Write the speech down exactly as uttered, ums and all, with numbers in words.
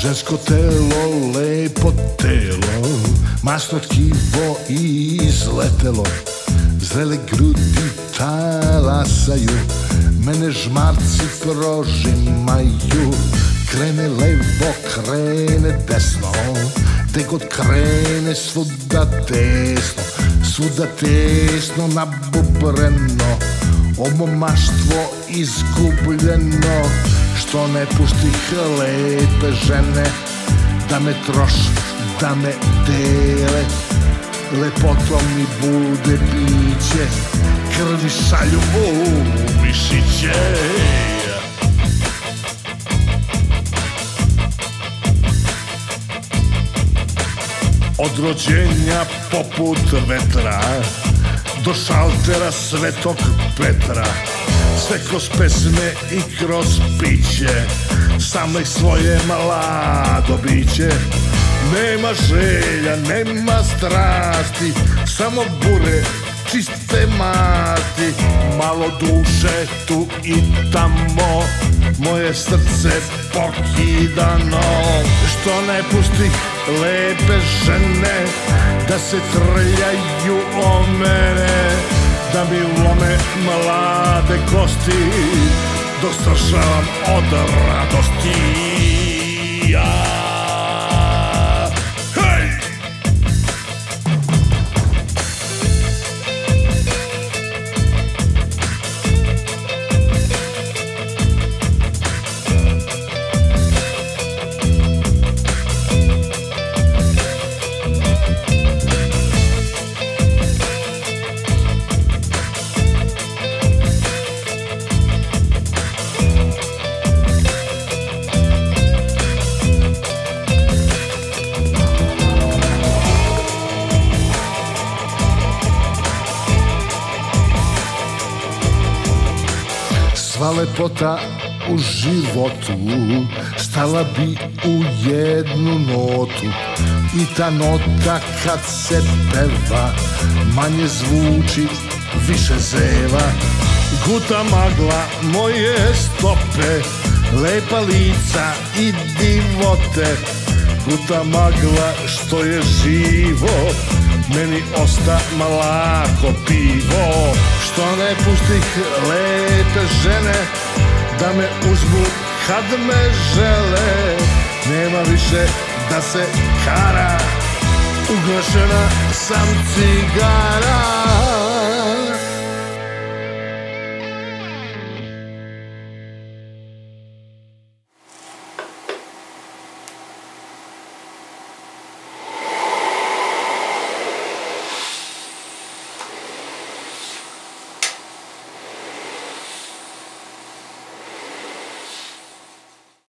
Žensko telo, lepo telo, masno tkivo i izletelo. Zrele grudi talasaju, mene žmarci prožimaju. Krene levo, krene desno, gde god krene svuda tesno, svuda tesno nabubreno, omomaštvo izgubljeno. Što ne puštih lepe žene da me troše, da me dele? Lepotom mi bude biće, krvi šalju u mišiće. Od rođenja poput vetra do šaltera Svetog Petra, sve kroz pesme i kroz piće, sam nek svoje mlado biće. Nema želja, nema strasti, samo bure, čiste masti. Malo duše tu i tamo, moje srce pokidano. Što ne pusti lepe žene da se trljaju o mene, da mi lome mlade kosti dok strašavam od radosti. Ja sva lepota u životu stala bi u jednu notu, i ta nota kad se peva manje zvuči, više zeva. Guta magla moje stope, lepa lica i divote. Guta magla što je živo, meni osta malako pivo. Što ne pustih lepe žene da me uzmu kad me žele, nema više da se kara, ugašena sam cigara.